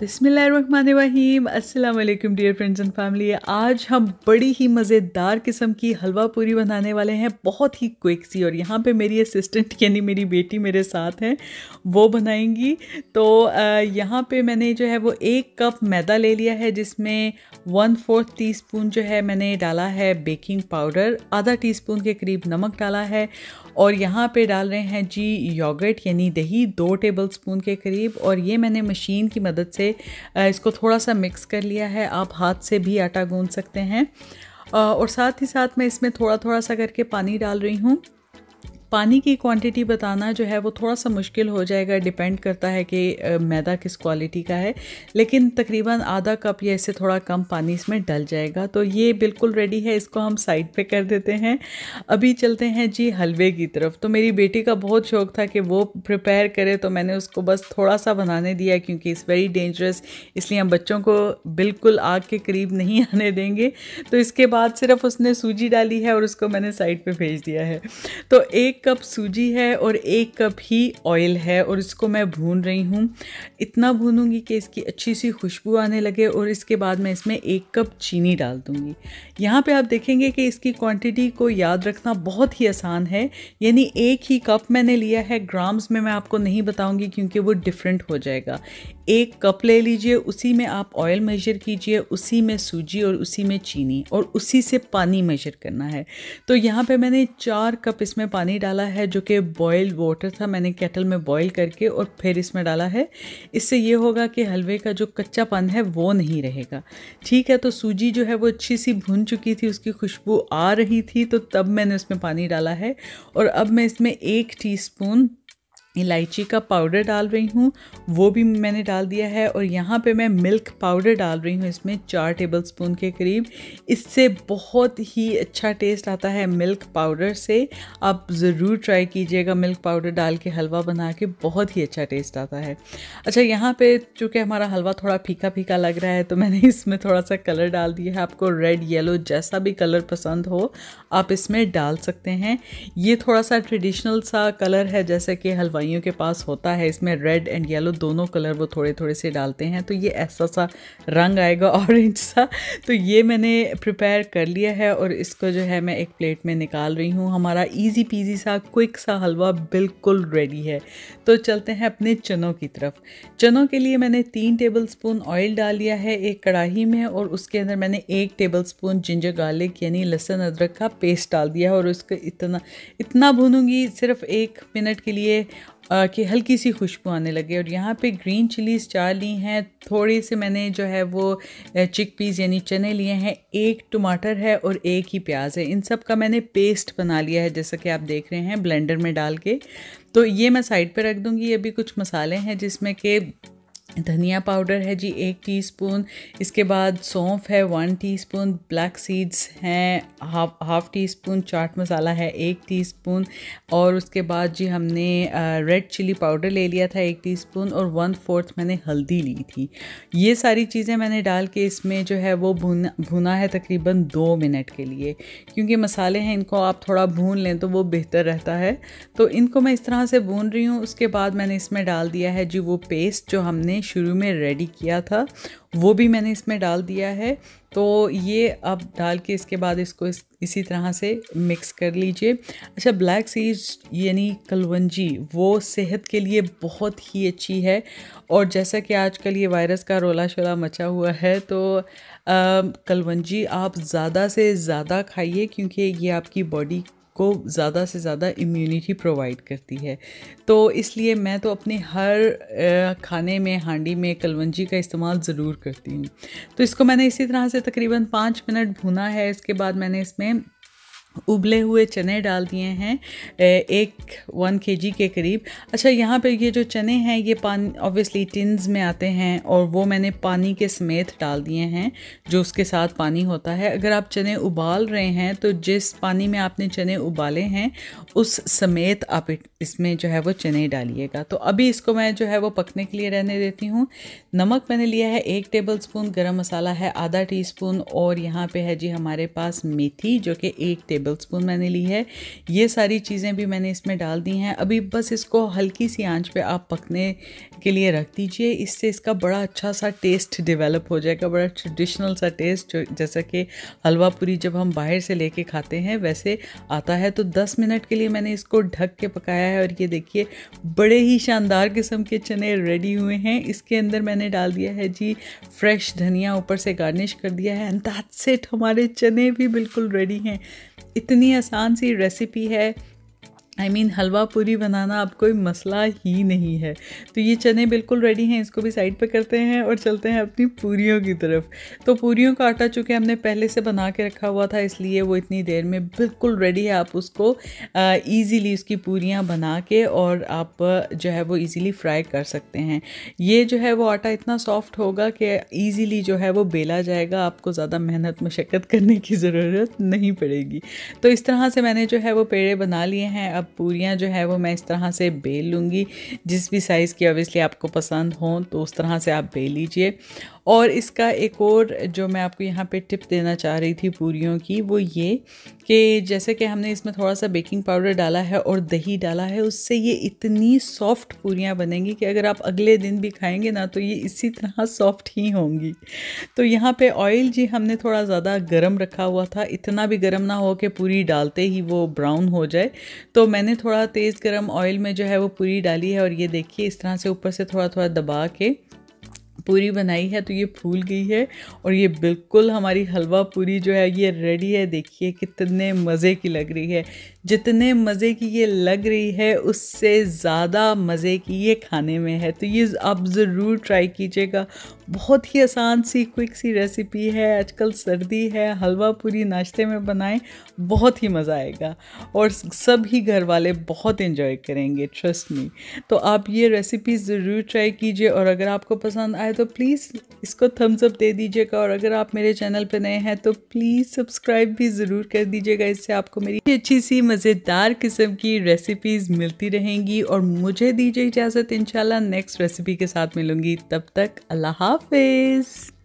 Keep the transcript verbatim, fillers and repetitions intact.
बिस्मिल्लाहिर्रहमानिर्रहीम। अस्सलाम वालेकुम डियर फ्रेंड्स एंड फैमिली। आज हम बड़ी ही मज़ेदार किस्म की हलवा पूरी बनाने वाले हैं, बहुत ही क्विक सी। और यहाँ पे मेरी असिस्टेंट यानी मेरी बेटी मेरे साथ है, वो बनाएंगी। तो यहाँ पे मैंने जो है वो एक कप मैदा ले लिया है, जिसमें वन फोर्थ टी स्पून जो है मैंने डाला है बेकिंग पाउडर, आधा टी स्पून के करीब नमक डाला है, और यहाँ पे डाल रहे हैं जी योगर्ट यानी दही, दो टेबल स्पून के करीब। और ये मैंने मशीन की मदद से इसको थोड़ा सा मिक्स कर लिया है। आप हाथ से भी आटा गूंथ सकते हैं। और साथ ही साथ मैं इसमें थोड़ा थोड़ा सा करके पानी डाल रही हूँ। पानी की क्वांटिटी बताना जो है वो थोड़ा सा मुश्किल हो जाएगा, डिपेंड करता है कि मैदा किस क्वालिटी का है, लेकिन तकरीबन आधा कप या इससे थोड़ा कम पानी इसमें डल जाएगा। तो ये बिल्कुल रेडी है, इसको हम साइड पे कर देते हैं। अभी चलते हैं जी हलवे की तरफ। तो मेरी बेटी का बहुत शौक़ था कि वो प्रिपेयर करे, तो मैंने उसको बस थोड़ा सा बनाने दिया, क्योंकि इट्स वेरी डेंजरस, इसलिए हम बच्चों को बिल्कुल आग के करीब नहीं आने देंगे। तो इसके बाद सिर्फ उसने सूजी डाली है और उसको मैंने साइड पर भेज दिया है। तो एक एक कप सूजी है और एक कप ही ऑयल है, और इसको मैं भून रही हूँ। इतना भूनूंगी कि इसकी अच्छी सी खुशबू आने लगे, और इसके बाद मैं इसमें एक कप चीनी डाल दूँगी। यहाँ पे आप देखेंगे कि इसकी क्वांटिटी को याद रखना बहुत ही आसान है, यानी एक ही कप मैंने लिया है। ग्राम्स में मैं आपको नहीं बताऊँगी क्योंकि वो डिफरेंट हो जाएगा। एक कप ले लीजिए, उसी में आप ऑयल मेजर कीजिए, उसी में सूजी और उसी में चीनी, और उसी से पानी मेजर करना है। तो यहाँ पे मैंने चार कप इसमें पानी डाला है, जो कि बॉइल्ड वाटर था, मैंने केटल में बॉईल करके और फिर इसमें डाला है। इससे ये होगा कि हलवे का जो कच्चापन है वो नहीं रहेगा। ठीक है, तो सूजी जो है वो अच्छी सी भुन चुकी थी, उसकी खुशबू आ रही थी, तो तब मैंने उसमें पानी डाला है। और अब मैं इसमें एक टी स्पून इलायची का पाउडर डाल रही हूँ, वो भी मैंने डाल दिया है। और यहाँ पे मैं मिल्क पाउडर डाल रही हूँ इसमें चार टेबलस्पून के करीब। इससे बहुत ही अच्छा टेस्ट आता है मिल्क पाउडर से, आप ज़रूर ट्राई कीजिएगा। मिल्क पाउडर डाल के हलवा बना के बहुत ही अच्छा टेस्ट आता है। अच्छा, यहाँ पे चूँकि हमारा हलवा थोड़ा फीका फीका लग रहा है, तो मैंने इसमें थोड़ा सा कलर डाल दिया है। आपको रेड येलो जैसा भी कलर पसंद हो आप इसमें डाल सकते हैं। ये थोड़ा सा ट्रेडिशनल सा कलर है, जैसे कि हलवा के पास होता है। इसमें रेड एंड येलो दोनों कलर वो थोड़े थोड़े से डालते हैं, तो ये ऐसा सा रंग आएगा, ऑरेंज सा। तो ये मैंने प्रिपेयर कर लिया है, और इसको जो है मैं एक प्लेट में निकाल रही हूँ। हमारा इजी पीजी सा क्विक सा हलवा बिल्कुल रेडी है। तो चलते हैं अपने चनों की तरफ। चनों के लिए मैंने तीन टेबलस्पून ऑयल डाल लिया है एक कढ़ाई में, और उसके अंदर मैंने एक टेबलस्पून जिंजर गार्लिक यानी लहसुन अदरक का पेस्ट डाल दिया है। और उसको इतना इतना भूनूंगी सिर्फ एक मिनट के लिए कि हल्की सी खुशबू आने लगे। और यहाँ पे ग्रीन चिलीज़ चार ली हैं, थोड़े से मैंने जो है वो चिक पीस यानी चने लिए हैं, एक टमाटर है और एक ही प्याज है। इन सब का मैंने पेस्ट बना लिया है, जैसा कि आप देख रहे हैं, ब्लेंडर में डाल के। तो ये मैं साइड पे रख दूँगी। अभी कुछ मसाले हैं, जिसमें कि धनिया पाउडर है जी एक टीस्पून, इसके बाद सौंफ है वन टीस्पून, ब्लैक सीड्स हैं half half teaspoon, chaat masala है एक टीस्पून, और उसके बाद जी हमने रेड चिली पाउडर ले लिया था एक टीस्पून, और वन फोर्थ मैंने हल्दी ली थी। ये सारी चीज़ें मैंने डाल के इसमें जो है वो भुना भुना है तकरीबन दो मिनट के लिए, क्योंकि मसाले हैं, इनको आप थोड़ा भून लें तो वो बेहतर रहता है। तो इनको मैं इस तरह से भून रही हूँ। उसके बाद मैंने इसमें डाल दिया है जी वो पेस्ट जो हमने शुरू में रेडी किया था, वो भी मैंने इसमें डाल दिया है। तो ये अब डाल के इसके बाद इसको इस, इसी तरह से मिक्स कर लीजिए। अच्छा, ब्लैक सीड्स यानी कलवंजी वो सेहत के लिए बहुत ही अच्छी है, और जैसा कि आजकल ये वायरस का रोला शोला मचा हुआ है, तो आ, कलवंजी आप ज़्यादा से ज़्यादा खाइए, क्योंकि ये आपकी बॉडी को ज़्यादा से ज़्यादा इम्यूनिटी प्रोवाइड करती है। तो इसलिए मैं तो अपने हर खाने में, हांडी में कलवंजी का इस्तेमाल ज़रूर करती हूँ। तो इसको मैंने इसी तरह से तकरीबन पाँच मिनट भुना है। इसके बाद मैंने इसमें उबले हुए चने डाल दिए हैं एक वन केजी के करीब। अच्छा, यहाँ पे ये जो चने हैं ये पानी ऑब्वियसली टिन्स में आते हैं, और वो मैंने पानी के समेत डाल दिए हैं, जो उसके साथ पानी होता है। अगर आप चने उबाल रहे हैं तो जिस पानी में आपने चने उबाले हैं उस समेत आप इसमें जो है वो चने डालिएगा। तो अभी इसको मैं जो है वो पकने के लिए रहने देती हूँ। नमक मैंने लिया है एक टेबल स्पून, गर्म मसाला है आधा टी स्पून, और यहाँ पर है जी हमारे पास मेथी, जो कि एक टेबल टेबलस्पून मैंने ली है। ये सारी चीज़ें भी मैंने इसमें डाल दी हैं। अभी बस इसको हल्की सी आंच पे आप पकने के लिए रख दीजिए, इससे इसका बड़ा अच्छा सा टेस्ट डेवलप हो जाएगा, बड़ा ट्रेडिशनल सा टेस्ट, जैसा कि हलवा पूरी जब हम बाहर से लेके खाते हैं वैसे आता है। तो दस मिनट के लिए मैंने इसको ढक के पकाया है और ये देखिए बड़े ही शानदार किस्म के चने रेडी हुए हैं। इसके अंदर मैंने डाल दिया है जी फ्रेश धनिया, ऊपर से गार्निश कर दिया है, एंड दैट्स इट, हमारे चने भी बिल्कुल रेडी हैं। इतनी आसान सी रेसिपी है, आई मीन हलवा पूरी बनाना अब कोई मसला ही नहीं है। तो ये चने बिल्कुल रेडी हैं, इसको भी साइड पे करते हैं और चलते हैं अपनी पूरियों की तरफ। तो पूरियों का आटा चूँकि हमने पहले से बना के रखा हुआ था इसलिए वो इतनी देर में बिल्कुल रेडी है। आप उसको ईज़िली उसकी पूरियां बना के और आप जो है वो ईज़िली फ्राई कर सकते हैं। ये जो है वो आटा इतना सॉफ्ट होगा कि ईज़िली जो है वो बेला जाएगा, आपको ज़्यादा मेहनत मशक्क़त करने की ज़रूरत नहीं पड़ेगी। तो इस तरह से मैंने जो है वो पेड़े बना लिए हैं। अब पूरियां जो है वो मैं इस तरह से बेल लूँगी, जिस भी साइज़ की ऑब्वियसली आपको पसंद हो तो उस तरह से आप बेल लीजिए। और इसका एक और जो मैं आपको यहाँ पे टिप देना चाह रही थी पूरियों की, वो ये कि जैसे कि हमने इसमें थोड़ा सा बेकिंग पाउडर डाला है और दही डाला है, उससे ये इतनी सॉफ़्ट पूरियाँ बनेंगी कि अगर आप अगले दिन भी खाएंगे ना तो ये इसी तरह सॉफ्ट ही होंगी। तो यहाँ पे ऑयल जी हमने थोड़ा ज़्यादा गर्म रखा हुआ था, इतना भी गर्म ना हो कि पूरी डालते ही वो ब्राउन हो जाए। तो मैंने थोड़ा तेज़ गर्म ऑयल में जो है वो पूरी डाली है और ये देखिए इस तरह से ऊपर से थोड़ा थोड़ा दबा के पूरी बनाई है। तो ये फूल गई है और ये बिल्कुल हमारी हलवा पूरी जो है ये रेडी है। देखिए कितने मज़े की लग रही है, जितने मज़े की ये लग रही है उससे ज़्यादा मज़े की ये खाने में है। तो ये आप ज़रूर ट्राई कीजिएगा, बहुत ही आसान सी क्विक सी रेसिपी है। आजकल सर्दी है, हलवा पूरी नाश्ते में बनाएं, बहुत ही मज़ा आएगा और सब ही घर वाले बहुत एंजॉय करेंगे, ट्रस्ट मी। तो आप ये रेसिपी ज़रूर ट्राई कीजिए और अगर आपको पसंद आए तो प्लीज़ इसको थम्स अप दे दीजिएगा। और अगर आप मेरे चैनल पर नए हैं तो प्लीज़ सब्सक्राइब भी ज़रूर कर दीजिएगा, इससे आपको मेरी अच्छी सी मज़ेदार किस्म की रेसिपीज़ मिलती रहेंगी। और मुझे दीजिए इजाज़त, इंशाल्लाह नेक्स्ट रेसिपी के साथ मिलूंगी। तब तक अल्लाह हाफ़िज़।